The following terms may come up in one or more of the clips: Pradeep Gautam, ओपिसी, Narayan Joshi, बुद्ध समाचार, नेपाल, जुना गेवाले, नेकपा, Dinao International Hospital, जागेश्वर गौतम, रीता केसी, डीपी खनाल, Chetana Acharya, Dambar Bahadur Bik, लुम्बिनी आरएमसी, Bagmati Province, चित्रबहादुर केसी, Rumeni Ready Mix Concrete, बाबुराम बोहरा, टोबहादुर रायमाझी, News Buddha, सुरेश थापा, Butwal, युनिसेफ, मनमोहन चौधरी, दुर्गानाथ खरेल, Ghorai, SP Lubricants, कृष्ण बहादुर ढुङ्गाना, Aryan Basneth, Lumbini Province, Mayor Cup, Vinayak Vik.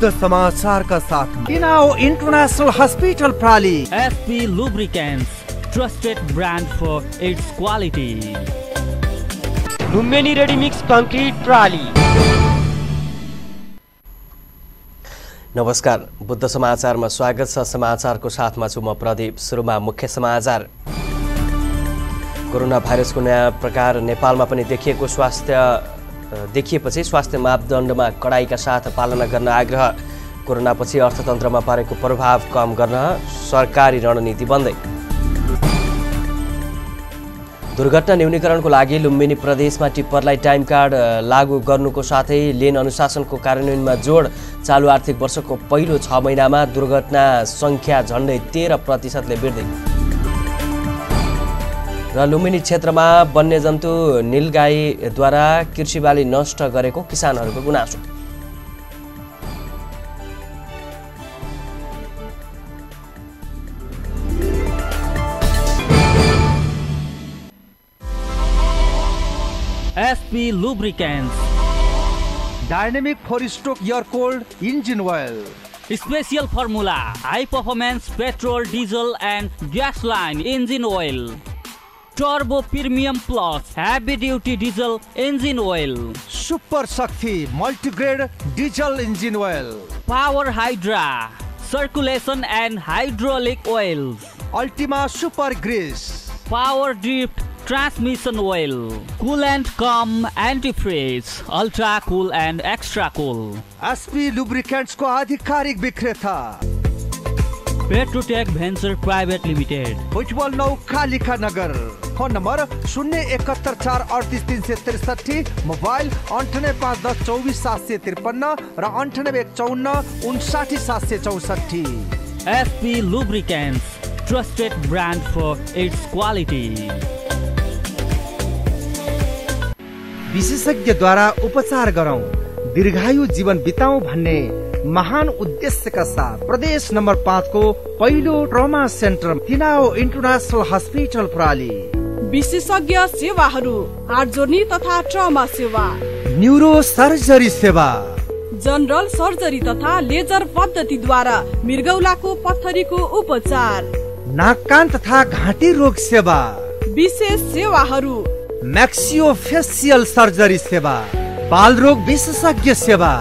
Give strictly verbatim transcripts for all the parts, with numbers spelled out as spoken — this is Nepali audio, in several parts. बुद्ध समाचार का साथ दिनाओ इंटरनेशनल हॉस्पिटल प्राली, FP lubricants trusted brand for its quality, रुमेनी रेडी मिक्स कंक्रीट प्राली। नमस्कार, बुद्ध समाचारमा स्वागत छ। समाचारको साथमा छु म प्रदीप। सुरुमा मुख्य समाचार। कोरोना भाइरसको नयाँ प्रकार नेपालमा पनि देखिएको स्वास्थ्य देखिएपछि स्वास्थ्य मापदण्डमा कडाइका साथ पालना गर्न आग्रह। कोरोनापछि अर्थतन्त्रमा परेको प्रभाव कम गर्न सरकारी रणनीति बन्दै। दुर्घटना न्यूनीकरणको लागि लुम्बिनी प्रदेशमा टिप्परलाई टाइम कार्ड लागू गर्नुको साथै लेन अनुशासनको कार्यान्वयनमा जोड। चालू आर्थिक वर्षको पहिलो छ महिनामा दुर्घटना सङ्ख्या झन्डै तेह्र प्रतिशतले बढ्दै। र लुम्बिनी क्षेत्रमा वन्यजन्तु नीलगाईद्वारा कृषिबाली नष्ट गरेको किसानहरूको गुनासो। S P lubricants dynamic four stroke air cold engine oil, special formula, high performance petrol, diesel and gasoline engine oil, turbo premium plus heavy duty diesel engine oil, super Shakti multigrade diesel engine oil, power hydra circulation and hydraulic oil, ultima super grease, power drift transmission oil, cool and come antifreeze, ultra cool and extra cool. S P lubricants को आधिकारिक विक्रेता petrotech venture private limited, Ujjwal नौ कालिका नगर, फोन नंबर शून्य इकहत्तर चार अड़तीस तीन सौ तिरसठी, मोबाइल अंठानब्बे पाँच दस चौबीस सात सौ तिरपन्न र अंठानब्बे चौन्न उन्साठी सात सौ चौसठी। S P lubricants trusted brand for its quality. विशेषज्ञ द्वारा उपचार गरौं, दीर्घायु जीवन बिताऊं भन्ने महान उद्देश्य का साथ प्रदेश नंबर पाँच को पहिलो trauma centre Tinau international hospital प्राली। विशेषज्ञ सेवाहरू, हार्ट जोर्नी तथा ट्रमा सेवा, न्यूरो सर्जरी सेवा, जनरल सर्जरी तथा लेजर पद्धति द्वारा मृगौला को पत्थरी को उपचार, नाक कान तथा घाँटी रोग सेवा, विशेष सेवाहरू, मैक्सियोफेसियल सर्जरी सेवा, बाल रोग विशेषज्ञ सेवा,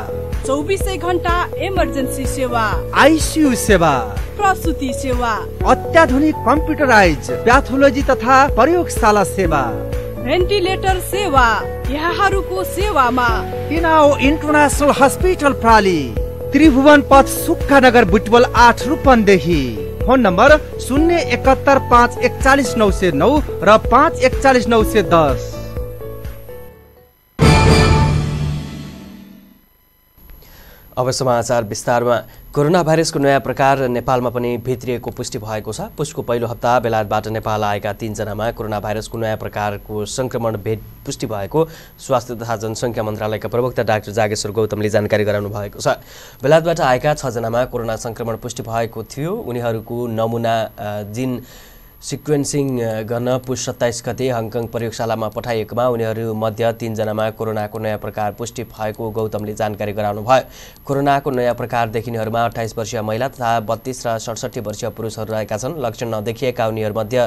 चौबीसै घण्टा इमर्जेन्सी सेवा, आईसीयू सेवा, प्रसूति सेवा, अत्याधुनिक कम्प्युटराइज प्याथोलोजी तथा प्रयोगशाला सेवा, भेन्टिलेटर सेवा। यहाँहरूको सेवामा तिनाउ इन्टरनेशनल हस्पिटल प्राली, त्रिभुवन पथ सुक्खा नगर, बुटवल आठ, रूपन्देही, फोन नंबर शून्य इकहत्तर पांच एकचालीस नौ सौ नौ र पांच एकचालीस नौ सौ दस। अब समाचार विस्तारमा। कोरोना भाइरसको नयाँ प्रकार नेपालमा पनि भित्रिएको पुष्टि भएको छ। पुसको पहिलो हप्ता बेलायतबाट नेपाल आएका तीनजनामा कोरोना भाइरसको नयाँ प्रकारको संक्रमण भेट पुष्टि भएको स्वास्थ्य तथा जनसङ्ख्या मन्त्रालयका प्रवक्ता डाक्टर जागेश्वर गौतमले जानकारी गराउनु भएको छ। बेलायतबाट आएका छजनामा कोरोना संक्रमण पुष्टि भएको थियो। उनीहरूको नमुना जिन सिक्वेन्सिङ गर्न पुस सत्ताइस गते हङकङ प्रयोगशालामा पठाइएकोमा उनीहरूमध्ये तीनजनामा कोरोनाको नयाँ प्रकार पुष्टि भएको गौतमले जानकारी गराउनु भयो। कोरोनाको नयाँ प्रकार देखिनेहरूमा अट्ठाइस वर्षीय महिला तथा बत्तीस र सडसठी वर्षीय पुरुषहरू रहेका छन्। लक्षण नदेखिएका उनीहरूमध्ये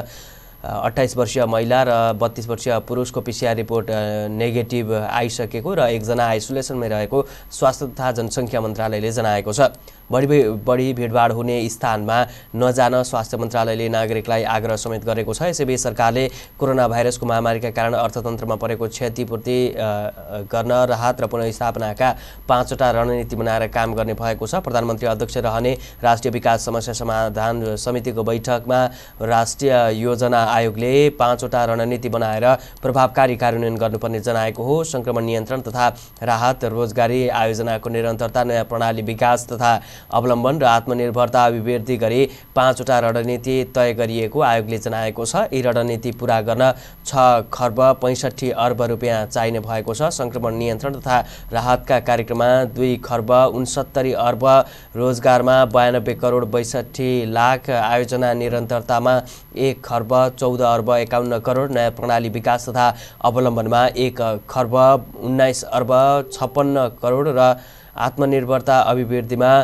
अट्ठाइस वर्षीय महिला र बत्तीस वर्षीय पुरुषको पीसीआर रिपोर्ट नेगेटिभ आइसकेको र एकजना आइसोलेसनमै रहेको स्वास्थ्य तथा जनसङ्ख्या मन्त्रालयले जनाएको छ। बढी बढी भीडभाड हुने स्थानमा नजान स्वास्थ्य मन्त्रालयले नागरिकलाई आग्रह समेत गरेको छ। यसैबीच सरकारले कोरोना भाइरसको महामारीका कारण अर्थतन्त्रमा परेको क्षतिपूर्ति गर्न राहत र पुनर्स्थापनाका पाँचवटा रणनीति बनाएर काम गर्ने भएको छ। प्रधानमन्त्री अध्यक्ष रहने राष्ट्रिय विकास समस्या समाधान समितिको बैठकमा राष्ट्रिय योजना आयोगले पाँचवटा रणनीति बनाएर प्रभावकारी कार्यान्वयन गर्नुपर्ने जनाएको हो। सङ्क्रमण नियन्त्रण तथा राहत, रोजगारी आयोजनाको निरन्तरता, नयाँ प्रणाली विकास तथा अवलम्बन र आत्मनिर्भरता अभिवृद्धि गरी पाँचवटा रणनीति तय गरिएको आयोगले जनाएको छ। यी रणनीति पुरा गर्न छ खर्ब पैँसठी अर्ब रुपियाँ चाहिने भएको छ। सङ्क्रमण नियन्त्रण तथा राहतका कार्यक्रममा दुई खर्ब उनसत्तरी अर्ब, रोजगारमा बयानब्बे करोड बैसठी लाख, आयोजना निरन्तरतामा एक खर्ब चौध अर्ब एकाउन्न करोड, नयाँ प्रणाली विकास तथा अवलम्बनमा एक खर्ब उन्नाइस अर्ब छप्पन्न करोड र आत्मनिर्भरता अभिवृद्धिमा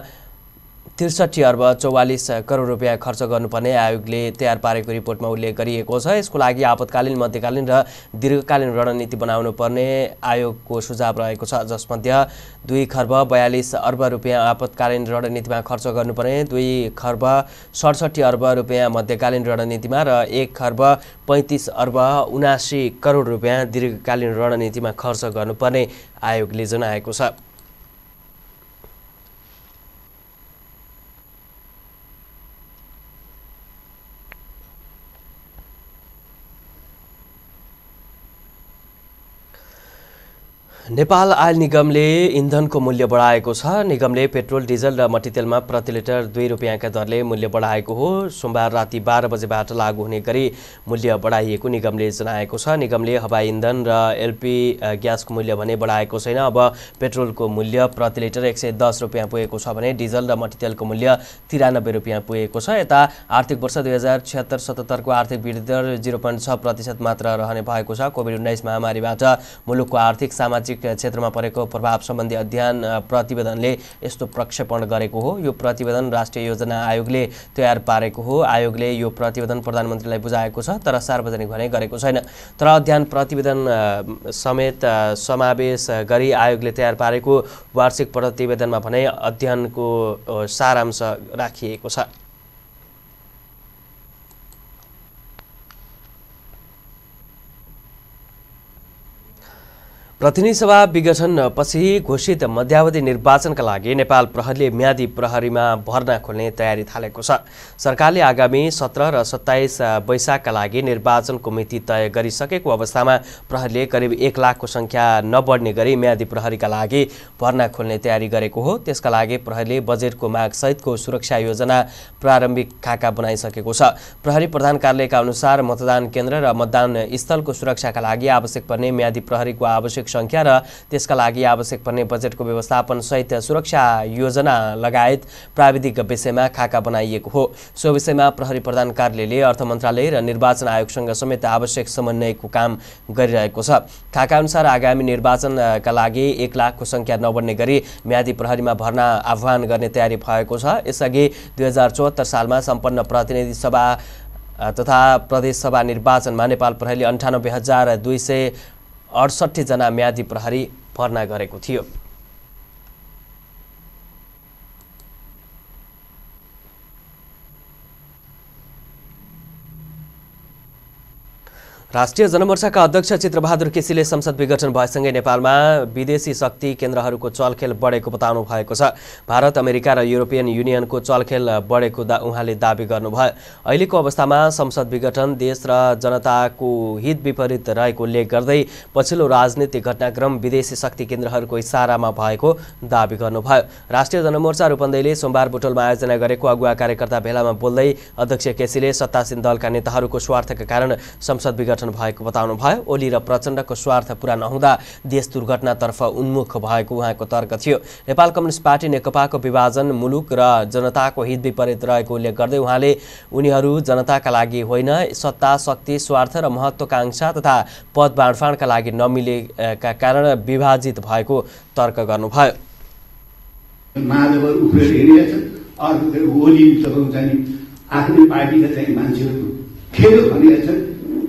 त्रिसठी अर्ब चौवालीस करोड रुपैयाँ खर्च गर्नुपर्ने आयोगले तयार पारेको रिपोर्टमा उल्लेख गरिएको छ। यसको लागि आपतकालीन, मध्यकालीन र दीर्घकालीन रणनीति बनाउनु पर्ने आयोगको सुझाव रहेको छ, जसमध्ये दुई खर्ब बयालीस अर्ब रुपैयाँ आपतकालीन रणनीतिमा खर्च गर्नुपर्ने, दुई खर्ब सडसठी अर्ब रुपैयाँ मध्यकालीन रणनीतिमा र एक खर्ब पैँतिस अर्ब उनासी करोड रुपैयाँ दीर्घकालीन रणनीतिमा खर्च गर्नुपर्ने आयोगले जनाएको छ। नेपाल आयल निगमले इन्धनको मूल्य बढाएको छ। निगमले पेट्रोल, डिजल र मट्टीतेलमा प्रति लिटर दुई रुपियाँका दरले मूल्य बढाएको हो। सोमबार राति बाह्र बजेबाट लागू हुने गरी मूल्य बढाइएको निगमले जनाएको छ। निगमले हवाई इन्धन र एलपी ग्यासको मूल्य भने बढाएको छैन। अब पेट्रोलको मूल्य प्रति लिटर एक सय दस रुपियाँ पुगेको छ भने डिजल र मट्टीतेलको मूल्य तिरानब्बे रुपियाँ पुगेको छ। यता आर्थिक वर्ष दुई हजार छिहत्तर सतहत्तरको आर्थिक वृद्धि दर जिरो पोइन्ट छ प्रतिशत मात्र रहने भएको छ। कोभिड उन्नाइस महामारीबाट मुलुकको आर्थिक, सामाजिक क्षेत्रमा परेको प्रभाव सम्बन्धी अध्ययन प्रतिवेदनले यस्तो प्रक्षेपण गरेको हो। यो प्रतिवेदन राष्ट्रिय योजना आयोगले तयार पारेको हो। आयोगले यो प्रतिवेदन प्रधानमन्त्रीलाई बुझाएको छ तर सार्वजनिक भने गरेको छैन। तर अध्ययन प्रतिवेदन समेत समावेश गरी आयोगले तयार पारेको वार्षिक प्रतिवेदनमा भने अध्ययनको सारांश राखिएको छ। प्रतिनिधि सभा विघटनपछि घोषित मध्यावधि निर्वाचनका लागि नेपाल प्रहरीले म्यादी प्रहरीमा भर्ना खोल्ने तयारी थालेको छ। सरकारले आगामी सत्र र सत्ताइस वैशाखका लागि निर्वाचनको मिति तय गरिसकेको अवस्थामा प्रहरीले करिब एक लाखको सङ्ख्या नबढ्ने गरी म्यादी प्रहरीका लागि भर्ना खोल्ने तयारी गरेको हो। त्यसका लागि प्रहरीले बजेटको मागसहितको सुरक्षा योजना प्रारम्भिक खाका बनाइसकेको छ। प्रहरी प्रधान कार्यालयका अनुसार मतदान केन्द्र र मतदान स्थलको सुरक्षाका लागि आवश्यक पर्ने म्यादी प्रहरीको आवश्यक संख्या र त्यसका लागि आवश्यक पर्ने बजेटको व्यवस्थापन सहित सुरक्षा योजना लगायत प्राविधिक विषयमा खाका बनाइएको हो। सो विषयमा प्रहरी प्रधान कार्यालयले अर्थ मन्त्रालय र निर्वाचन आयोगसँग समेत आवश्यक समन्वयको काम गरिरहेको छ। खाका अनुसार आगामी निर्वाचनका लागि एक लाखको सङ्ख्या नबढ्ने गरी म्यादी प्रहरीमा भर्ना आह्वान गर्ने तयारी भएको छ। यसअघि दुई हजार चौहत्तर सालमा सम्पन्न प्रतिनिधि सभा तथा प्रदेशसभा निर्वाचनमा नेपाल प्रहरीले अन्ठानब्बे हजार दुई सय अडसट्ठी जना म्यादी प्रहरी भर्ना गरेको थियो। राष्ट्रिय जनमोर्चाका अध्यक्ष चित्रबहादुर केसीले संसद विघटन भएसँगै नेपालमा विदेशी शक्ति केन्द्रहरूको चलखेल बढेको बताउनु भएको छ। भारत, अमेरिका र युरोपियन युनियनको चलखेल बढेको दा उहाँले दावी गर्नुभयो। अहिलेको अवस्थामा संसद विघटन देश र जनताको हित विपरीत रहेको उल्लेख गर्दै पछिल्लो राजनीतिक घटनाक्रम विदेशी शक्ति केन्द्रहरूको इसारामा भएको दावी गर्नुभयो। राष्ट्रिय जनमोर्चा रूपन्देहीले सोमबार बुटोलमा आयोजना गरेको अगुवा कार्यकर्ता भेलामा बोल्दै अध्यक्ष केसीले सत्तासीन दलका नेताहरूको स्वार्थका कारण संसद विघटन भएको बताउनुभयो। ओली र प्रचण्डको स्वार्थ पूरा नहुँदा देश दुर्घटनातर्फ उन्मुख भएको उहाँको तर्क थियो। नेपाल कम्युनिस्ट पार्टी नेकपाको विभाजन मुलुक र जनताको हित विपरीत रहेको उल्लेख गर्दै उहाँले उनीहरू जनताका लागि होइन, सत्ता, शक्ति, स्वार्थ र महत्त्वाकांक्षा तथा पद बाँडफाँडका लागि नमिलेका कारण विभाजित भएको तर्क गर्नुभयो।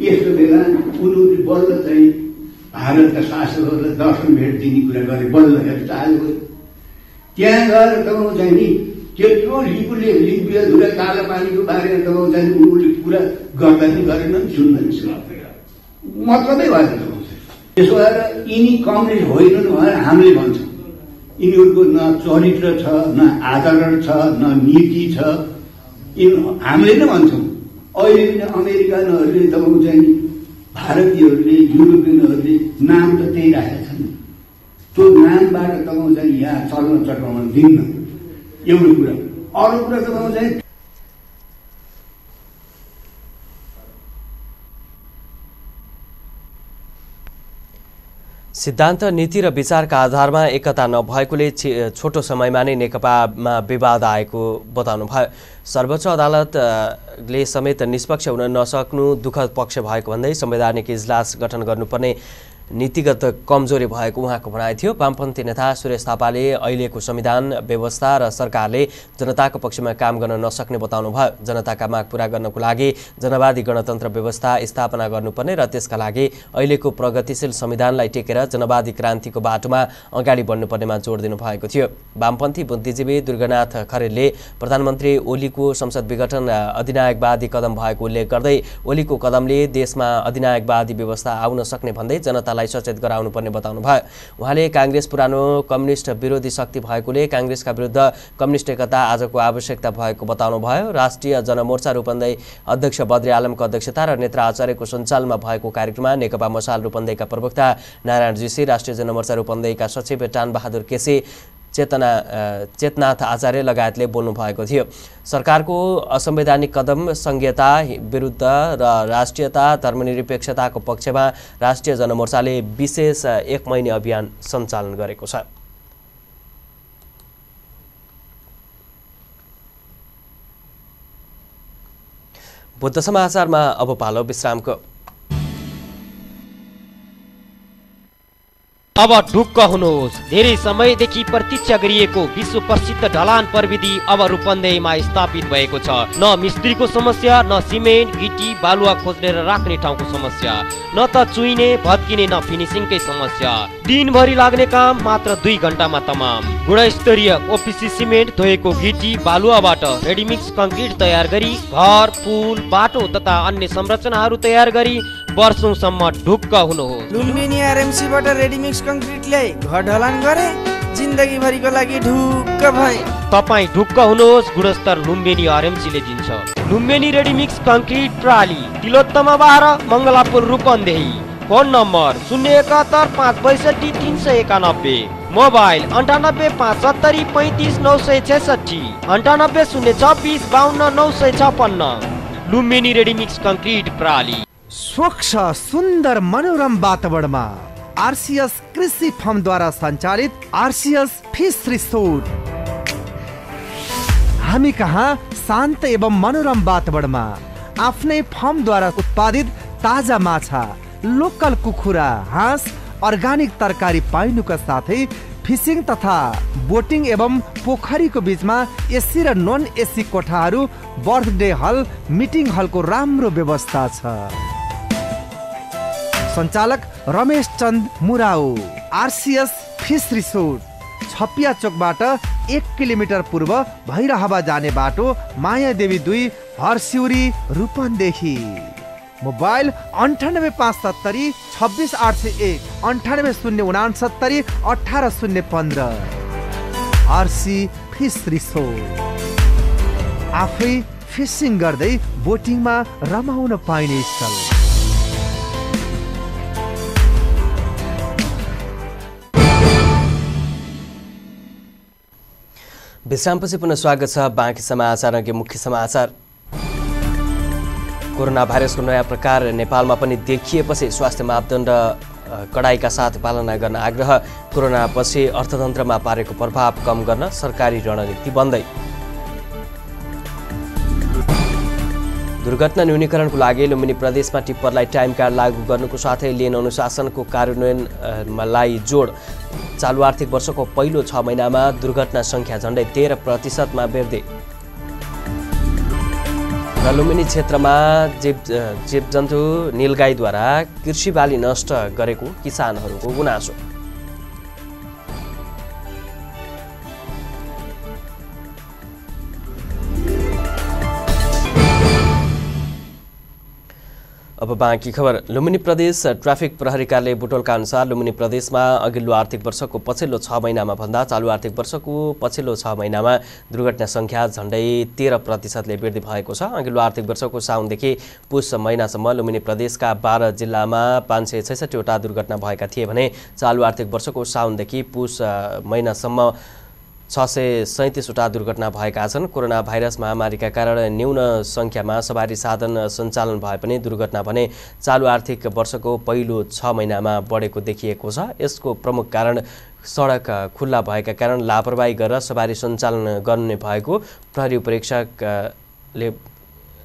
यस्तो बेला उनीहरू बल्ल चाहिँ भारतका शासकहरूलाई दर्शन भेट दिने कुरा गरे, बल्ल हेर्छ आयो। त्यहाँ गएर तपाईँ चाहिँ नि त्यत्रो लिपुले लिपुले धुरा काला पानीको बारेमा तपाईँ चाहिँ उनीहरूले कुरा गर्दा नि गरेनन्, सुन्दैन सुन्दैन मतलबै भएन तपाईँ। त्यसो भएर यिनी कम्युनिस्ट होइनन् भनेर हामीले भन्छौँ। यिनीहरूको न चरित्र छ, न आचरण छ, न नीति छ, यिनी हामीले नै भन्छौँ। अहिले पनि अमेरिकनहरूले तपाईँ चाहिँ भारतीयहरूले युरोपियनहरूले नाम त त्यही राखेका छन्। त्यो नामबाट तपाईँ चाहिँ यहाँ चल्न चटाउन दिन्न, एउटा कुरा। अरू कुरा तपाईँ चाहिँ सिद्धान्त, नीति र विचारका आधारमा एकता नभएकोले छोटो समयमा नै नेकपामा विवाद आएको बताउनुभयो। सर्वोच्च अदालत ले समेत निष्पक्ष हुन नसक्नु दुःखद पक्ष भएको भन्दै संवैधानिक इजलास गठन गर्नुपर्ने नीतिगत कमजोरी भएको उहाँको भनाइ थियो। वामपन्थी नेता सुरेश थापाले अहिलेको संविधान व्यवस्था र सरकारले जनताको पक्षमा काम गर्न नसक्ने बताउनु भयो। जनताका माग पूरा गर्नको लागि जनवादी गणतन्त्र व्यवस्था स्थापना गर्नुपर्ने र त्यसका लागि अहिलेको प्रगतिशील संविधानलाई टेकेर जनवादी क्रान्तिको बाटोमा अगाडि बढ्नुपर्नेमा जोड दिनुभएको थियो। वामपन्थी बुद्धिजीवी दुर्गानाथ खरेलले प्रधानमन्त्री ओलीको संसद विघटन अधिनायकवादी कदम भएको उल्लेख गर्दै ओलीको कदमले देशमा अधिनायकवादी व्यवस्था आउन सक्ने भन्दै जनता सचेत गराउनु पर्ने बताउनु भयो। उहाँले कांग्रेस पुरानो कम्युनिस्ट विरोधी शक्ति भएकोले कांग्रेसका विरुद्ध कम्युनिस्ट एकता आजको आवश्यकता भएको बताउनु भयो। राष्ट्रिय जनमोर्चा रूपन्देही अध्यक्ष बद्री आलमको अध्यक्षता र नेत्रा आचार्यको सञ्चालनमा भएको कार्यक्रममा नेकपा मसाल रूपन्देहीका प्रवक्ता नारायण जोशी, राष्ट्रिय जनमोर्चा रूपन्देहीका सचिव टान बहादुर केसी, चेतना चेतनाथ आचार्य लगायतले बोल्नु भएको थियो। सरकारको असंवैधानिक कदम संघीयता विरुद्ध र राष्ट्रियता धर्मनिरपेक्षताको पक्षमा राष्ट्रिय जनमोर्चाले विशेष एक महिने अभियान सञ्चालन गरेको छ। बुद्ध समाचारमा अब पालो विश्रामको। अब ढुक्क हुनुहोस्, धेरै समयदेखि प्रतीक्षा गरिएको विश्व प्रसिद्ध ढलान प्रविधि अब रूपन्देहीमा स्थापित भएको छ। न मिस्त्रीको समस्या, न सिमेन्ट गिटी बालुवा खोज्ने र राख्ने ठाउँको समस्या, न त चुइने भत्किने, न फिनिसिङकै समस्या। दिनभरि लाग्ने काम मात्र दुई घण्टामा तमाम। गुणस्तरीय ओपिसी सिमेन्ट धोएको गिटी बालुवाबाट रेडीमिक्स कङ्क्रिट तयार गरी घर, पुल, बाटो तथा अन्य संरचनाहरू तयार गरी वर्षौंसम्म ढुक्क हुनुहोस्। लुम्बिनी आरएमसीबाट रेडीमिक्स कङ्क्रिटले घर ढलान गरे, जिन्दगीभरिको लागि ढुक्क भए। तपाईँ ढुक्क हुनुहोस्, गुणस्तर लुम्बिनी आरएमसीले दिन्छ। लुम्बिनी रेडीमिक्स कङ्क्रिट प्राली, तिलोत्तमा बाह्र, मङ्गलापुर रूपन्देही। फोन नम्बर शून्य एकहत्तर पाँच बैसठी तिन सय एकानब्बे, मोबाइल अन्ठानब्बे पाँच सत्तरी पैँतिस नौ सय छेसठी, अन्ठानब्बे शून्य छब्बिस बाहन्न नौ सय छपन्न। लुम्बिनी रेडीमिक्स कङ्क्रिट प्राली। स्वच्छ सुन्दर मनोरम वातावरणमा आरसीएस कृषि फर्म द्वारा संचालित आरसीएस फिस रिसोर्ट। हामी कहाँ शान्त एवं मनोरम वातावरणमा आफ्नै फर्म द्वारा उत्पादित ताजा माछा, लोकल कुखुरा, हाँस, अर्गानिक तरकारी पाइनुका साथै फिशिङ तथा बोटिङ एवं पोखरीको बीचमा एसी र नन एसी कोठाहरू, बर्थडे हल, मिटिङ हलको राम्रो व्यवस्था छ। संचालक Ramesh Chand Murau, RCS fish resort, Chhapiya चोकबाट एक किलोमिटर पूर्व भैरहवा जाने बाटो, माया देवी दुई, हरसिउरी रूपन्देही। मोबाइल अन्ठानब्बे पाँच सत्तरी छब्बिस आठ सय एक, अन्ठानब्बे शून्य उनासत्तरी अठार शून्य पन्ध्र। आरसी फिस रिसोर्ट, आफै फिसिङ गर्दै बोटिङमा रमाउन पाइने स्थल। विश्रामपछि पुनः स्वागत छ। बाँकी समाचार अघि मुख्य समाचार। कोरोना भाइरसको नयाँ प्रकार नेपालमा पनि देखिएपछि स्वास्थ्य मापदण्ड कडाइका साथ पालना गर्न आग्रह। कोरोनापछि अर्थतन्त्रमा पारेको प्रभाव कम गर्न सरकारी रणनीति बन्दै। दुर्घटना न्यूनीकरणको लागि लुम्बिनी प्रदेशमा टिप्परलाई टाइम कार्ड लागू गर्नुको साथै लेन अनुशासनको कार्यान्वयनलाई जोड। चालु आर्थिक वर्षको पहिलो छ महिनामा दुर्घटना सङ्ख्या झन्डै तेह्र प्रतिशतमा वृद्धि। र लुम्बिनी क्षेत्रमा जीव जीवजन्तु नीलगाईद्वारा कृषि बाली नष्ट गरेको किसानहरूको गुनासो। अब बाँकी खबर। लुम्बिनी प्रदेश ट्राफिक प्रहरी कार्यालय बुटोलका अनुसार लुम्बिनी प्रदेशमा अघिल्लो आर्थिक वर्षको पछिल्लो छ महिनामा भन्दा चालु आर्थिक वर्षको पछिल्लो छ महिनामा दुर्घटना सङ्ख्या झन्डै तेह्र प्रतिशतले वृद्धि भएको छ। अघिल्लो आर्थिक वर्षको साउनदेखि पुस महिनासम्म लुम्बिनी प्रदेशका बाह्र जिल्लामा पाँच सय छैसठीवटा दुर्घटना भएका थिए भने चालु आर्थिक वर्षको साउनदेखि पुस महिनासम्म छ सय सैँतिसवटा दुर्घटना भएका छन्। कोरोना भाइरस महामारीका कारण न्यून सङ्ख्यामा सवारी साधन सञ्चालन भए पनि दुर्घटना भने चालु आर्थिक वर्षको पहिलो छ महिनामा बढेको देखिएको छ। यसको प्रमुख कारण सडक खुल्ला भएका कारण लापरवाही गरेर सवारी सञ्चालन गर्ने भएको प्रहरी उपरीक्षकले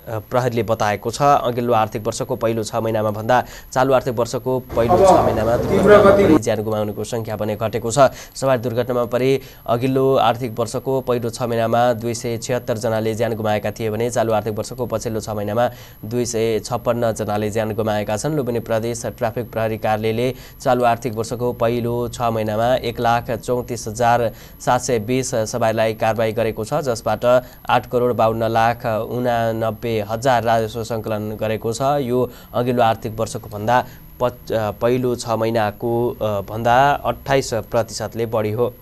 प्रहरीले बताएको छ। अघिल्लो आर्थिक वर्षको पहिलो छ महिनामा भन्दा चालु आर्थिक वर्षको पहिलो छ महिनामा दुर्घटनामा ज्यान गुमाउनेको संख्या भने घटेको छ। सवारी दुर्घटनामा परे अघिल्लो आर्थिक वर्षको पहिलो छ महिनामा दुई सय छिहत्तर जनाले ज्यान गुमाएका थिए भने चालु आर्थिक वर्षको पछिल्लो छ महिनामा दुई सय छप्पन्न जनाले ज्यान गुमाएका छन्। लुम्बिनी प्रदेश ट्राफिक प्रहरी कार्यालयले चालु आर्थिक वर्षको पहिलो छ महिनामा एक लाख चौतिस हजार सात सय बिस सवारीलाई कारवाही गरेको छ, जसबाट आठ करोड बाहन्न लाख उनानब्बे हजार राजस्व सङ्कलन गरेको छ। यो अघिल्लो आर्थिक वर्षको भन्दा पच पहिलो छ महिनाको भन्दा अट्ठाइस प्रतिशतले बढी हो।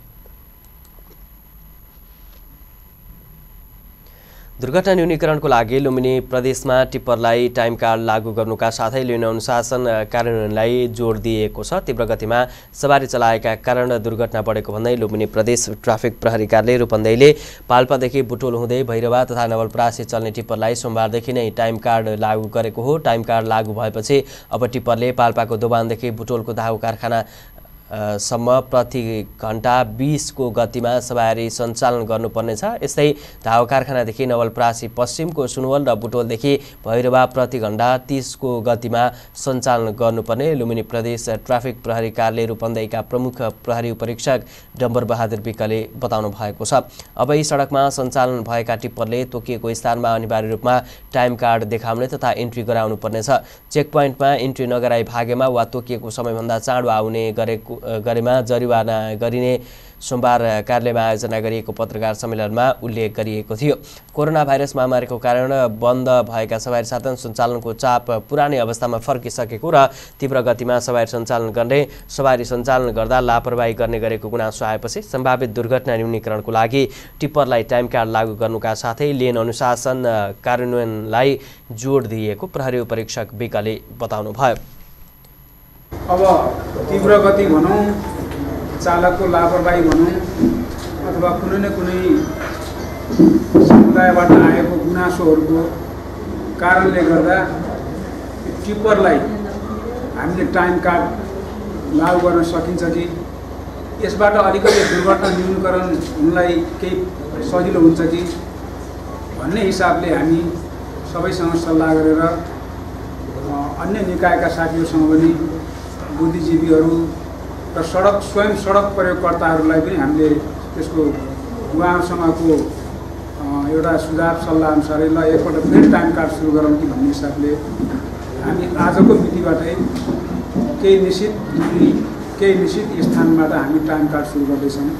दुर्घटना न्यूनीकरणको लागि लुम्बिनी प्रदेशमा टिप्परलाई टाइम कार्ड लागू गर्नुका साथै लिन अनुशासन कार्यान्वयनलाई जोड दिएको छ। तीव्र गतिमा सवारी चलाएका कारण दुर्घटना बढेको भन्दै लुम्बिनी प्रदेश ट्राफिक प्रहरी कार्यालय रूपन्देहीले पाल्पादेखि बुटोल हुँदै भैरवा तथा नवलपरासी चल्ने टिप्परलाई सोमबारदेखि नै टाइम कार्ड लागू गरेको हो। टाइम कार्ड लागू भएपछि अब टिप्परले पाल्पाको दोबानदेखि बुटोलको दाउ कारखाना सम्म प्रति घण्टा बीस को गतिमा सवारी सञ्चालन गर्नुपर्नेछ। यस्तै धाव कारखानादेखि नवलपरासी पश्चिमको सुनवल र बुटोलदेखि भैरवा प्रति घण्टा तीस को गतिमा सञ्चालन गर्नुपर्ने लुम्बिनी प्रदेश ट्राफिक प्रहरी कार्यालय रूपन्देहीका प्रमुख प्रहरी उपरीक्षक डम्बर बहादुर बिकले बताउनु भएको छ। अब यी सडकमा सञ्चालन भएका टिप्परले तोकिएको स्थानमा अनिवार्य रूपमा टाइम कार्ड देखाउने तथा इन्ट्री गराउनु पर्नेछ। चेक पोइन्टमा इन्ट्री नगराई भागेमा वा तोकिएको समयभन्दा चाँडो आउने गरेको गरेमा जरिवाना गरिने सोमबार कार्यालयमा आयोजना गरिएको पत्रकार सम्मेलनमा उल्लेख गरिएको थियो। कोरोना भाइरस महामारीको कारण बन्द भएका सवारी साधन सञ्चालनको चाप पुरानै अवस्थामा फर्किसकेको र तीव्र गतिमा सवारी सञ्चालन गर्ने सवारी सञ्चालन गर्दा लापरवाही गर्ने गरेको गुनासो आएपछि सम्भावित दुर्घटना न्यूनीकरणको लागि टिप्परलाई टाइम कार्ड लागू गर्नुका साथै लेन अनुशासन कार्यान्वयनलाई जोड दिएको प्रहरी उपरीक्षक बिकले बताउनुभयो। अब तीव्र गति भनौँ, चालक को लापरवाही भनौँ अथवा कुनै न कुनै समुदायबाट आएको गुनासोहरूको कारणले गर्दा टिप्परलाई हामीले टाइम कार्ड लागू गर्न सकिन्छ कि यसबाट अलिकति दुर्घटना न्यूनीकरण हुनलाई केही सजिलो हुन्छ कि भन्ने हिसाबले हामी सबैसँग सल्लाह गरेर अन्य निकायका साथीहरूसँग पनि बुद्धिजीवीहरू र सडक स्वयं सडक प्रयोगकर्ताहरूलाई पनि हामीले त्यसको उहाँसँगको एउटा सुझाव सल्लाह अनुसारै ल एकपल्ट फेरि टाइम कार्ड सुरु गरौँ कि भन्ने हिसाबले हामी आजको मितिबाटै केही निश्चित दूरी केही निश्चित स्थानबाट हामी टाइम कार्ड सुरु गर्दैछौँ।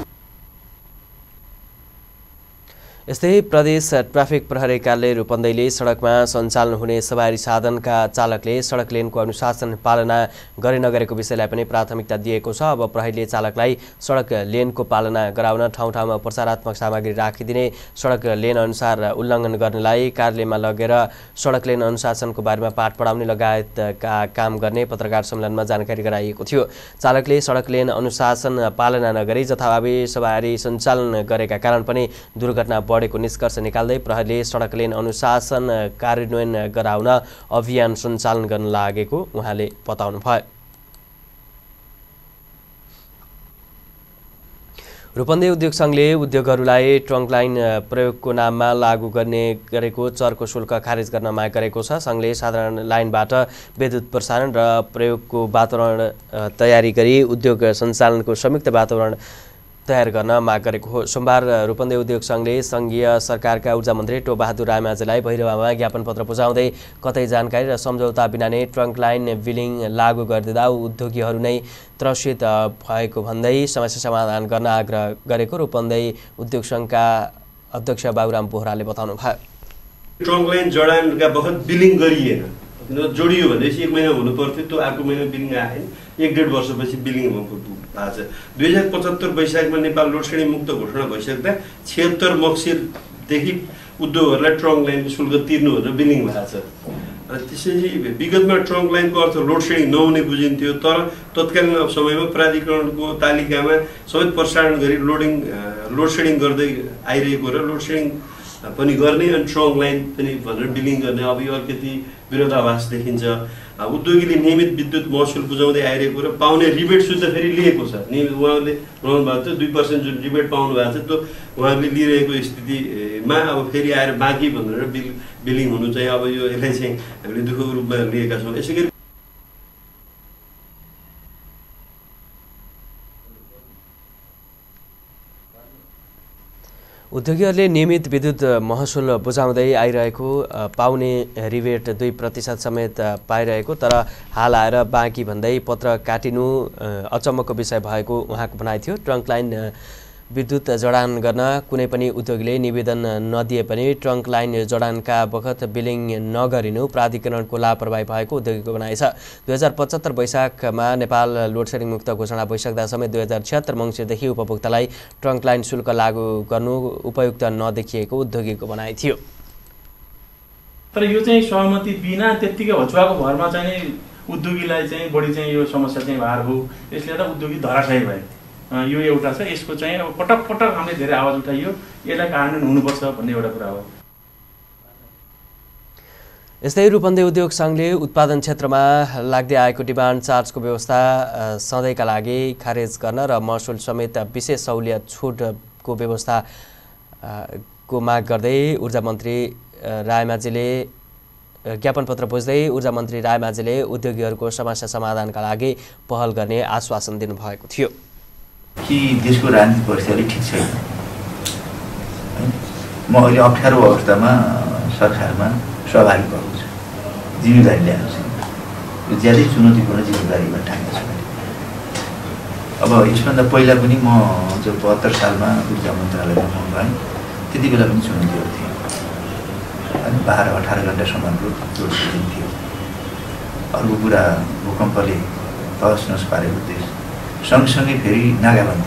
यस्तै प्रदेश ट्राफिक प्रहरी कार्यालय रूपन्देहीले सडकमा सञ्चालन हुने सवारी साधनका चालकले सडक लेनको अनुशासन पालना गरे नगरेको विषयलाई पनि प्राथमिकता दिएको छ। अब प्रहरीले चालकलाई सडक लेनको पालना गराउन ठाउँ ठाउँमा प्रचारात्मक सामग्री राखिदिने, सडक लेन अनुसार उल्लङ्घन गर्नेलाई कार्यालयमा लगेर सडक लेन अनुशासनको बारेमा पाठ पढाउने लगायतका काम गर्ने पत्रकार सम्मेलनमा जानकारी गराइएको थियो। चालकले सडक लेन अनुशासन पालना नगरी जथाभावी सवारी सञ्चालन गरेका कारण पनि दुर्घटना बढेको निष्कर्ष निकाल्दै प्रहरीले सडक लेन अनुशासन कार्यान्वयन गराउन अभियान सञ्चालन गर्न लागेको उहाँले बताउनुभयो। रूपन्देही उद्योग सङ्घले उद्योगहरूलाई ट्रङ्क लाइन प्रयोगको नाममा लागू गर्ने गरेको चर्को शुल्क खारेज गर्न माग गरेको छ। सङ्घले साधारण लाइनबाट विद्युत प्रसारण र प्रयोगको वातावरण तयारी गरी उद्योग सञ्चालनको संयुक्त वातावरण तयार गर्न माग गरेको हो। सोमबार रूपन्देही उद्योग सङ्घले सङ्घीय सरकारका ऊर्जा मन्त्री टोबहादुर रायमाझीलाई भैरवामा ज्ञापनपत्र बुझाउँदै कतै जानकारी र सम्झौता बिना नै ट्रङ्क लाइन बिलिङ लागू गरिदिँदा उद्योगीहरू नै त्रसित भएको भन्दै समस्या समाधान गर्न आग्रह गरेको रूपन्देही उद्योग सङ्घका अध्यक्ष बाबुराम बोहराले बताउनु भयो। ट्रङ्क लाइन जडानका बखत बिलिङ गरिएन, जोडियो भनेपछि एक महिना हुनु पर्थ्यो, त्यो अर्को महिना बिलिङ आएन, एक डेढ वर्षपछि बिलिङ पुग्यो। आज दुई हजार पचहत्तर वैशाखमा नेपाल लोडसेडिङ मुक्त घोषणा भइसक्दा छिहत्तर मक्सिरदेखि उद्योगहरूलाई ट्रङ्क लाइनको शुल्क तिर्नु भनेर बिलिङ भएको छ। त्यसैले विगतमा ट्रङ्क लाइनको अर्थ लोडसेडिङ नहुने बुझिन्थ्यो, तर तत्कालीन समयमा प्राधिकरणको तालिकामा समेत प्रसारण गरी लोडिङ लोडसेडिङ गर्दै आइरहेको र लोडसेडिङ पनि गर्ने अनि ट्रङ्क लाइन पनि भनेर बिलिङ गर्ने अब यो अलिकति विरोधाभास देखिन्छ। उद्योगीले नियमित विद्युत महसुल बुझाउँदै आइरहेको र पाउने रिबेट सूत्र फेरि लिएको छ, नियमित उहाँहरूले रहनु भएको थियो दुई पर्सेन्ट जुन रिबेट पाउनु भएको छ त्यो उहाँहरूले लिइरहेको स्थितिमा अब फेरि आएर बाँकी भनेर बिल बिलिङ हुनु चाहिँ अब यो यसलाई चाहिँ हामीले दुःखको रूपमा लिएका छौं। यसैगरी उद्योगीहरूले नियमित विद्युत महसुल बुझाउँदै आइरहेको पाउने रिबेट दुई प्रतिशत समेत पाइरहेको तर हाल आएर बाँकी भन्दै पत्र काटिनु अचम्मको विषय भएको उहाँको भनाइ थियो। ट्रंक लाइन विद्युत जडान गर्न कुनै पनि उद्योगीले निवेदन नदिए पनि ट्रंक लाइन जडानका बखत बिलिङ नगरिनु प्राधिकरणको लापरवाही भएको उद्योगीको भनाइ छ। दुई हजार पचहत्तर वैशाखमा नेपाल लोडसेडिङ मुक्त घोषणा भइसक्दा समेत दुई हजार छिहत्तर मङ्सिरदेखि उपभोक्तालाई ट्रंक लाइन शुल्क लागू गर्नु उपयुक्त नदेखिएको उद्योगीको भनाइ थियो। तर यो चाहिँ सहमति बिना त्यतिकै हचुवाको भरमा चाहिँ उद्योगीलाई चाहिँ बढी चाहिँ यो समस्या चाहिँ भार हो। यसले गर्दा उद्योगी धराशायी भयो। यो एउटा छ, यसको चाहिँ अब पटक पटक हामीले धेरै आवाज उठाइयो, यसलाई कानुन हुनुपर्छ भन्ने एउटा कुरा हो। यस्तै रूपन्दे उद्योग संघले उत्पादन क्षेत्रमा लाग्दै आएको डिमान्ड चार्जको व्यवस्था सधैँका लागि खारेज गर्न र महसुल समेत विशेष सहुलियत छुटको व्यवस्था को माग गर्दै ऊर्जा मन्त्री रायमाझीले ज्ञापन पत्र बुझ्दै ऊर्जा मन्त्री रायमाझीले उद्योगीहरूको समस्या समाधानका लागि पहल गर्ने आश्वासन दिनुभएको थियो कि देश को राजनीतिक परिस्थिति ठीक छैन। म अहिले अप्ठ्यारो अवस्थामा सरकारमा सहभागी भएको छु, जिम्मेदारी लिएको छु, यो ज्यादै चुनौतीपूर्ण जिम्मेदारीमा ठानेको छु। अब यसभन्दा पहिला पनि म जब बहत्तर सालमा ऊर्जा मन्त्रालयमा काम गरेँ त्यति बेला पनि चुनौतीहरू थियो अनि बाह्र अठार घन्टासम्मको दिन थियो। अर्को कुरा भूकम्पले तहस नहस पारेको देश सँगसँगै फेरि नागाबन्दी।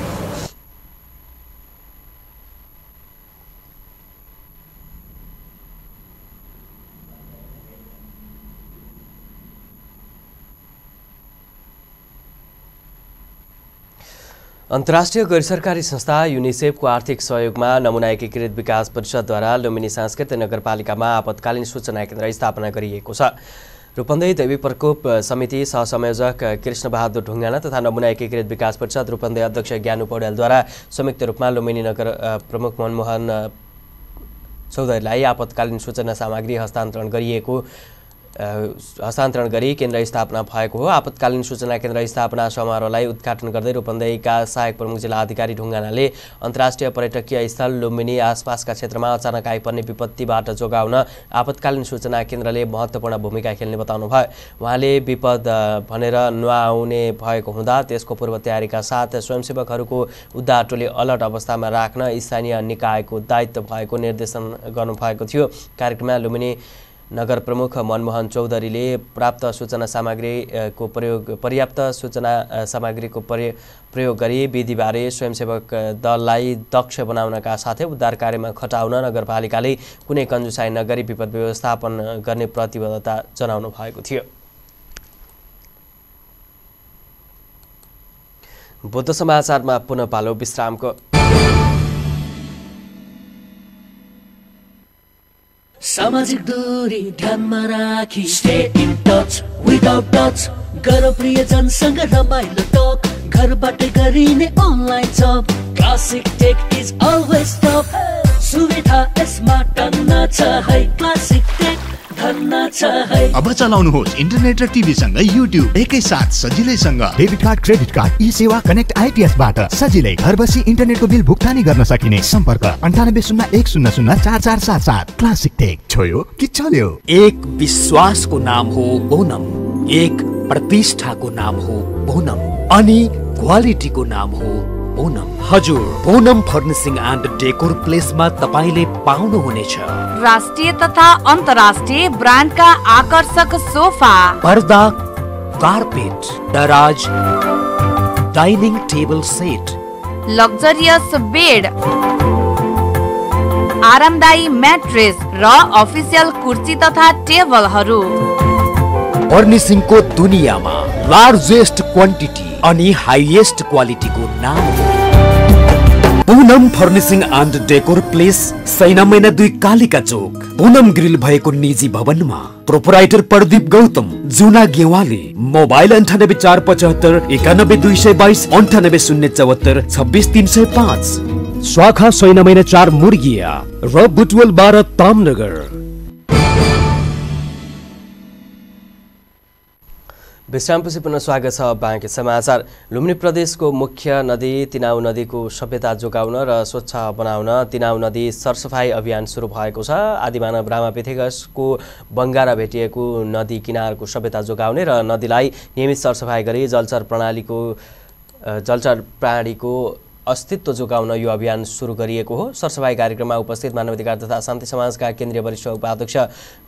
अन्तर्राष्ट्रिय गैर सरकारी संस्था युनिसेफको आर्थिक सहयोगमा नमुना एकीकृत विकास परिषदद्वारा लुम्बिनी सांस्कृतिक नगरपालिकामा आपतकालीन सूचना केन्द्र स्थापना गरिएको छ। रूपन्देही दैविक प्रकोप समिति सहसंयोजक कृष्ण बहादुर ढुङ्गाना तथा नमुना एकीकृत विकास परिषद रूपन्देही अध्यक्ष ज्ञान पौडेलद्वारा संयुक्त रूपमा लुम्बिनी नगर प्रमुख मनमोहन चौधरीलाई आपतकालीन सूचना सामग्री हस्तान्तरण गरिएको हस्तान्तरण गरी केन्द्र स्थापना भएको हो। आपतकालीन सूचना केन्द्र स्थापना समारोहलाई उद्घाटन गर्दै रूपन्देहीका सहायक प्रमुख जिल्ला अधिकारी ढुङ्गानाले अन्तर्राष्ट्रिय पर्यटकीय स्थल लुम्बिनी आसपासका क्षेत्रमा अचानक आइपर्ने विपत्तिबाट जोगाउन आपतकालीन सूचना केन्द्रले महत्त्वपूर्ण भूमिका खेल्ने बताउनु भयो। उहाँले विपद भनेर नआउने भएको हुँदा त्यसको पूर्व तयारीका साथ स्वयंसेवकहरूको उद्धार टोली अलर्ट अवस्थामा राख्न स्थानीय निकायको दायित्व भएको निर्देशन गर्नुभएको थियो। कार्यक्रममा लुम्बिनी नगर प्रमुख मनमोहन चौधरीले प्राप्त सूचना सामग्री को प्रयोग पर्याप्त सूचना सामग्री को प्रयोग गरी विधिबारे स्वयंसेवक दललाई दक्ष बनाउनका साथै उद्धार कार्यमा खटाउन नगरपालिकाले कुनै कन्जुसाई नगरी विपद व्यवस्थापन गर्ने प्रतिबद्धता जनाउनु भएको थियो। बुद्ध समाचारमा पुनः पालो विश्रामको। सामाजिक दूरी ध्यानमा राखी stay in touch without touch गर प्रियजनसँग रमाइलो टक घरबाट गरिने अनलाइन जब classic tech is always top सुविधा यसमा टन्न छ है क्लासिक टेक अब चलाउनुहोस् इन्टरनेट र टिभी सँग युट्युब एकै साथ सजिलैसँग। Debit card credit card e Sewa connect आइपिएसबाट सजिलै घर बसी इन्टरनेटको बिल भुक्तानी गर्न सकिने सम्पर्क अन्ठानब्बे शून्य एक शून्य शून्य चार चार सात सात। क्लासिक टेक छोयो कि चल्यो। एक विश्वासको नाम हो पोनम, एक प्रतिष्ठाको नाम हो पोनम अनि क्वालिटीको नाम हो पोनम। हजुर पोनम फर्निसिङ एन्ड डेकोर प्लेसमा तपाईले पाउनु हुनेछ राष्ट्रिय तथा अन्तर्राष्ट्रिय ब्रान्डका आकर्षक सोफा, पर्दा, कार्पेट, दराज, dining table set, luxurious bed, आरामदायी म्याट्रेस र अफिसियल कुर्सी तथा टेबलहरू। फर्निसिङको दुनियामा लार्जेस्ट क्वान्टिटी अनि हाईएस्ट क्वालिटी को नाम Poonam furnishing and decor place, Saina Maina दुई कालिका चोक, पूनम ग्रिल भएको निजी भवन में। प्रोपराइटर प्रदीप गौतम, जुना गेवाले। मोबाइल अंठानब्बे चार पचहत्तर इक्यानब्बे दुई सय बाईस अंठानब्बे शून्य चौहत्तर छब्बीस तीन सय पांच। शाखा सैना मैना चार मुर्गिया र बुटवल बाह्र तामनगर। विश्रामपछि पुनः स्वागत छ बाँकी समाचार। लुम्बिनी प्रदेशको मुख्य नदी तिनाउ नदीको सभ्यता जोगाउन र स्वच्छ बनाउन तिनाउ नदी सरसफाई अभियान सुरु भएको छ। आदिमानव रामापिथेगसको बङ्गारा भेटिएको नदी किनारको सभ्यता जोगाउने र नदीलाई नियमित सरसफाई गरी जलचर प्रणालीको जलचर प्राणीको अस्तित्व जोगाउन यो अभियान सुरु गरिएको हो। सरसफाई कार्यक्रममा उपस्थित मानवाधिकार तथा शान्ति समाजका केन्द्रीय वरिष्ठ उपाध्यक्ष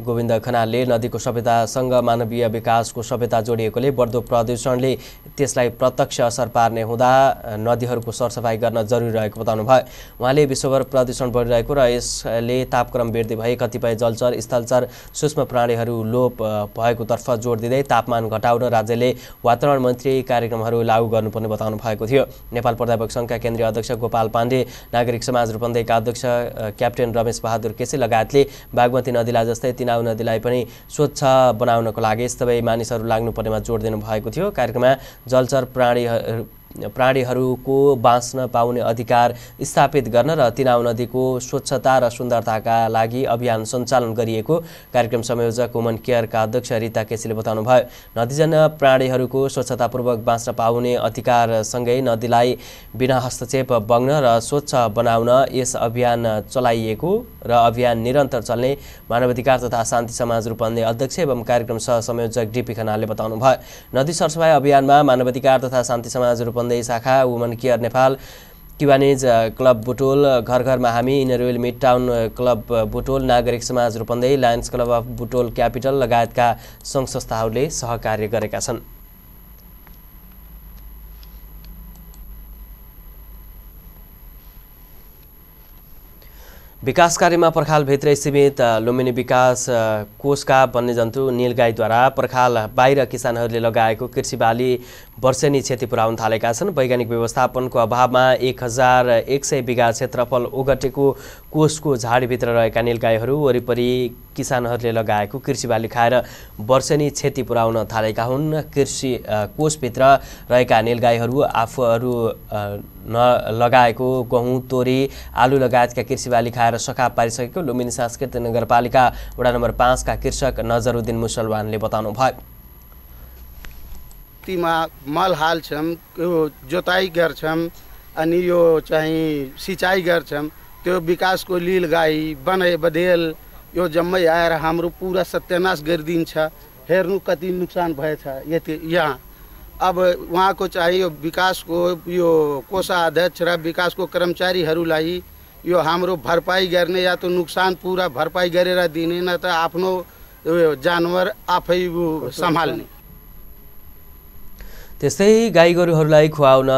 गोविन्द खनालले नदीको सभ्यतासँग मानवीय विकासको सभ्यता जोडिएकोले बढ्दो प्रदूषणले त्यसलाई प्रत्यक्ष असर पार्ने हुँदा नदीहरूको सरसफाई गर्न जरुरी रहेको बताउनुभयो। उहाँले विश्वभर प्रदूषण बढिरहेको र यसले तापक्रम वृद्धि भए कतिपय जलचर स्थलचर सूक्ष्म प्राणीहरू लोप भएकोतर्फ जोड दिँदै तापमान घटाउन राज्यले वातावरण मन्त्री कार्यक्रमहरू लागू गर्नुपर्ने बताउनु भएको थियो। नेपाल प्राध्यापक संघका केन्द्रीय अध्यक्ष गोपाल पाण्डे, नागरिक समाज रूपन्देहीका अध्यक्ष क्याप्टेन रमेश बहादुर केसी लगायतले बागमती नदीलाई जस्तै तिनाउ नदीलाई पनि स्वच्छ बनाउनको लागि सबै मानिसहरू लाग्नुपर्नेमा जोड दिनु भएको थियो। कार्यक्रममा जलचर प्राणी प्राणीहरूको बाँच्न पाउने अधिकार स्थापित गर्न र तिनाउ नदीको स्वच्छता र सुन्दरताका लागि अभियान सञ्चालन गरिएको कार्यक्रम संयोजक ह्युमन केयरका अध्यक्ष रीता केसीले बताउनुभयो। नदीजन्य प्राणीहरूको स्वच्छतापूर्वक बाँच्न पाउने अधिकारसँगै नदीलाई बिना हस्तक्षेप बग्न र स्वच्छ बनाउन यस अभियान चलाइएको र अभियान निरन्तर चल्ने मानवाधिकार तथा शान्ति समाज रूपन्देही अध्यक्ष एवं कार्यक्रम सहसंयोजक डीपी खनालले बताउनुभयो। नदी सरसफाई अभियानमा मानवाधिकार तथा शान्ति समाज बन्दै शाखा woman care नेपाल, Kiwanis club Butwal, घर घरमा हामी, inner royal mid town club Butwal, नागरिक समाज Rupandehi, lions club of Butwal capital लगायतका सङ्घ संस्थाहरूले सहकार्य गरेका छन्। विकास कार्यमा पर्खाल भित्रै सीमित लुम्बिनी विकास कोषका वन्यजन्तु नीलगाईद्वारा पर्खाल बाहिर किसानहरूले लगाएको कृषि बाली वर्षेनी क्षति पुर्याउन थालेका छन्। वैज्ञानिक व्यवस्थापनको अभावमा एक हजार एक सय बिघा क्षेत्रफल ओगटेको कोषको झाडीभित्र रहेका नीलगाईहरू वरिपरि किसानहरूले लगाएको कृषि बाली खाएर वर्षेनी क्षति पुर्याउन थालेका हुन्। कृषि कोषभित्र रहेका नीलगाईहरू आफूहरू नलगाएको गहुँ, तोरी, आलु लगायतका कृषि बाली खाएर सखाप पारिसकेको लुम्बिनी सांस्कृतिक नगरपालिका वडा नम्बर पाँच का कृषक नजरुद्दिन मुसलमानले बताउनु भयो। तीमा मल हाल्छौँ, जोताई गर्छौँ अनि यो चाहिँ सिँचाइ गर्छौँ, त्यो विकासको नीलगाई बने बदेल यो जम्मै आएर हाम्रो पुरा सत्यानाश गरिदिन्छ। हेर्नु कति नुकसान भएछ यहाँ। अब उहाँको चाहिँ यो विकासको यो कोषाध्यक्ष र विकासको कर्मचारीहरूलाई यो हाम्रो भरपाई गर्ने या त नुकसान पुरा भरपाई गरेर दिने न त आफ्नो जानवर आफै सम्हाल्ने। त्यस्तै गाई गोरुहरूलाई खुवाउन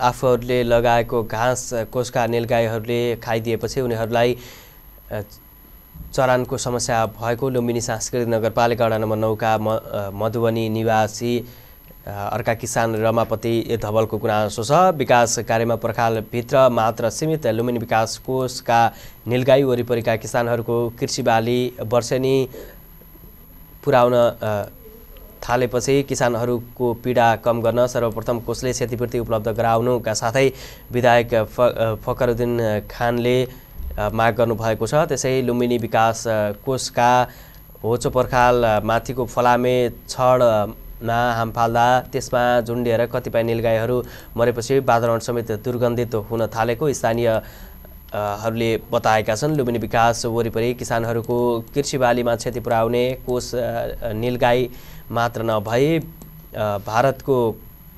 आफूहरूले लगाएको घाँस कोषका नीलगाईहरूले खाइदिएपछि उनीहरूलाई चरानको समस्या भएको लुम्बिनी सांस्कृतिक नगरपालिका वडा नम्बर नौ का मधुबनी निवासी अर्का किसान रमापति धवलको गुनासो छ। विकास कार्यमा पर्खालभित्र मात्र सीमित लुम्बिनी विकास कोषका नीलगाई वरिपरिका किसानहरूको कृषि बाली वर्षेनी पुर्याउन थालेपछि किसानहरूको पीडा कम गर्न सर्वप्रथम कोषले क्षतिपूर्ति उपलब्ध गराउनुका साथै विधायक फकरुद्दिन खानले माग गर्नुभएको छ। त्यसै लुम्बिनी विकास कोषका होचो पर्खाल माथिको फलामे छड ना हाम फाल्दा त्यसमा झुन्डिएर कतिपय नीलगाईहरू मरेपछि वातावरण समेत दुर्गन्धित हुन थालेको स्थानीयहरूले बताएका छन्। लुम्बिनी विकास वरिपरि किसानहरूको कृषि बालीमा क्षति पुर्याउने कोष नीलगाई मात्र नभई भारतको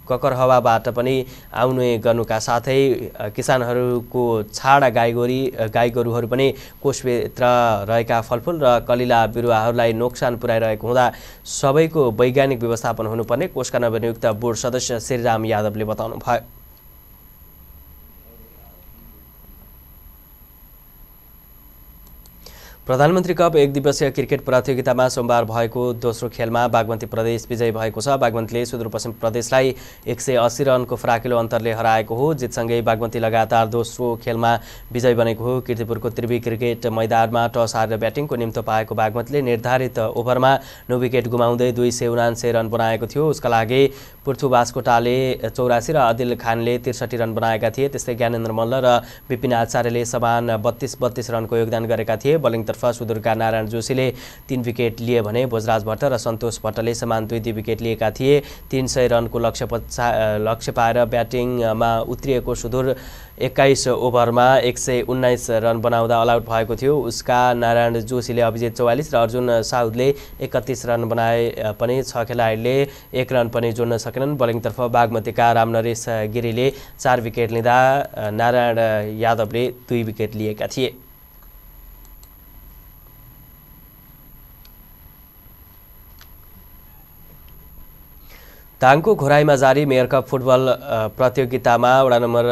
ककरहवाबाट पनि आउने गर्नुका साथै किसानहरूको छाडा गाईगोरी गाई गोरुहरू पनि कोषभित्र रहेका फलफुल र कलिला बिरुवाहरूलाई नोक्सान पुर्याइरहेको हुँदा सबैको वैज्ञानिक व्यवस्थापन हुनुपर्ने कोषका नवनियुक्त बोर्ड सदस्य श्रीराम यादवले बताउनुभयो। प्रधानमन्त्री कप एक दिवसीय क्रिकेट प्रतियोगितामा सोमबार भएको दोस्रो खेलमा बागमती प्रदेश विजयी भएको छ। बागमतीले सुदूरपश्चिम प्रदेशलाई एक सय अस्सी रनको फराकिलो अन्तरले हराएको हो। जितसँगै बागमती लगातार दोस्रो खेलमा विजयी बनेको हो। किर्तिपुरको त्रिवी क्रिकेट मैदानमा टस हारेर ब्याटिङको निम्तो पाएको बागमतीले निर्धारित ओभरमा नौ विकेट गुमाउँदै दुई सय उनान्सय रन बनाएको थियो। उसका लागि पृथु बास्कोटाले चौरासी र आदिल खानले त्रिसठी रन बनाएका थिए। त्यस्तै ज्ञानेन्द्र मल्ल र विपिन आचार्यले समान बत्तीस बत्तीस रनको योगदान गरेका थिए। बलिङतर्फ तर्फ सुदूरका नारायण जोशीले तीन विकेट लिए भने भोजराज भट्ट र सन्तोष भट्टले समान दुई दुई विकेट लिएका थिए। तीन सय रनको लक्ष्य पचा लक्ष्य पाएर ब्याटिङमा उत्रिएको सुदूर एक्काइस ओभरमा एक सय उन्नाइस रन बनाउँदा अलआउट भएको थियो। उसका नारायण जोशीले अभिजित चौवालीस र अर्जुन साउदले एकतीस रन बनाए पनि छ खेलाडीले एक रन पनि जोड्न सकेनन्। बलिङतर्फ बागमतीका रामनरेश गिरीले चार विकेट लिँदा नारायण यादवले दुई विकेट लिएका थिए। दाङको घोराईमा जारी मेयर कप फुटबल प्रतियोगितामा वडा नम्बर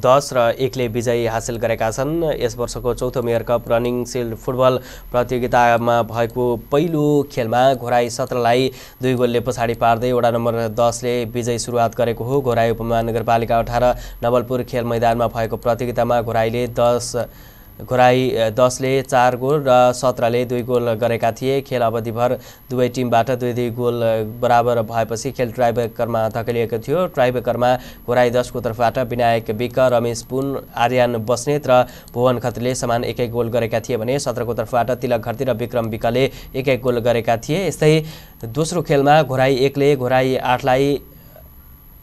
दस र एकले विजय हासिल गरेका छन्। यस वर्षको चौथो mayor cup running shield football प्रतियोगितामा भएको पहिलो खेलमा घोराई सत्रलाई दुई गोलले पछाडि पार्दै वडा नम्बर दसले विजय सुरुवात गरेको हो। घोराई उपमहानगरपालिका अठार नवलपुर खेल मैदानमा भएको प्रतियोगितामा घोराईले दस घोराई दसले चार गोल र सत्रले दुई गोल गरेका थिए। खेल अवधिभर दुवै टिमबाट दुई दुई गोल बराबर भएपछि खेल ट्राइब्रेकरमा धकेलिएको थियो। ट्राइब्रेकरमा घोराई दसको तर्फबाट विनायक विक, रमेश पुन, आर्यन बस्नेत र भुवन खत्रीले समान एक एक गोल गरेका थिए भने सत्रको तर्फबाट तिलक घरती र विक्रम विकले एक एक गोल गरेका थिए। यस्तै दोस्रो खेलमा घोराई एकले घोराई आठलाई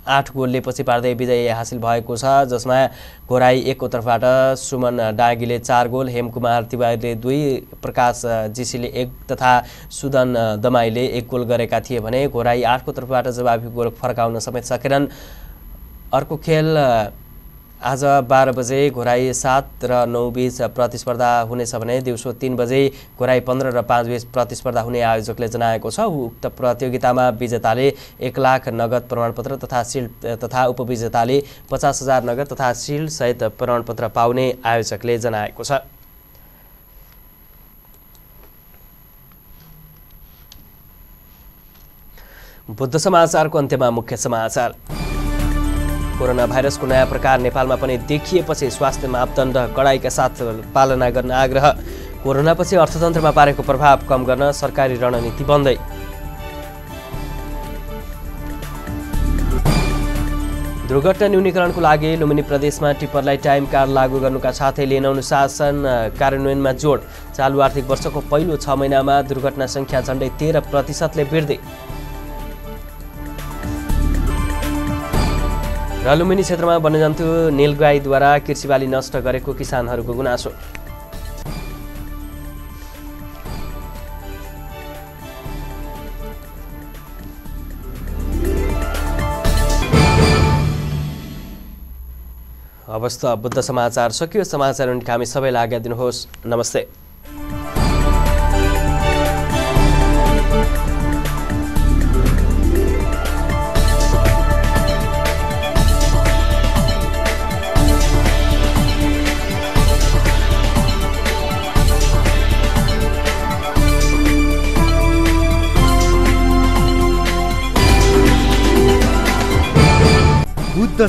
आठ गोलले पछि पार्दै विजय हासिल भएको छ, जसमा घोराई एकको तर्फबाट सुमन डाँगीले चार गोल, हेमकुमार तिवारीले दुई, प्रकाश जीसीले एक तथा सुदन दमाईले एक गोल गरेका थिए भने घोराई आठको तर्फबाट जवाफी गोल फर्काउन समेत सकेनन्। अर्को खेल आज बाह्र बजे घोराई सात र नौ बीच प्रतिस्पर्धा हुनेछ भने दिउँसो तीन बजे घोराई पन्ध्र र पाँच बीच प्रतिस्पर्धा हुने आयोजकले जनाएको छ। उक्त प्रतियोगितामा विजेताले एक लाख नगद प्रमाणपत्र तथा सिल्ड तथा उपविजेताले पचास हजार नगद तथा सिल्ड सहित प्रमाणपत्र पाउने आयोजकले जनाएको छ। बुद्ध समाचारको अन्त्यमा मुख्य समाचार। कोरोना भाइरसको नयाँ प्रकार नेपालमा पनि देखिएपछि स्वास्थ्य मापदण्ड कडाइका साथ पालना गर्न आग्रह। कोरोनापछि अर्थतन्त्रमा पारेको प्रभाव कम गर्न सरकारी रणनीति बन्दै। दुर्घटना न्यूनीकरणको लागि लुम्बिनी प्रदेशमा टिप्परलाई टाइम कार्ड लागू गर्नुका साथै लेन अनुशासन कार्यान्वयनमा जोड। चालु आर्थिक वर्षको पहिलो छ महिनामा दुर्घटना सङ्ख्या झन्डै तेह्र प्रतिशतले बढ्दै। र लुम्बिनी क्षेत्रमा वन्यजन्तु नीलगाईद्वारा कृषिबाली नष्ट गरेको किसानहरूको गुनासो। अवस्था बुद्ध समाचार सकियो। समाचार उनका हामी सबैलाई आज्ञा दिनुहोस्। नमस्ते।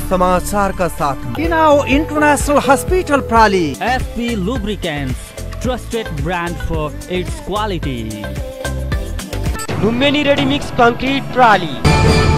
समाचार का साथ दिनाओ इंटरनेशनल हॉस्पिटल प्राली, SP lubricants, trusted brand for its quality. रुमेनी रेडी मिक्स कंक्रीट प्राली।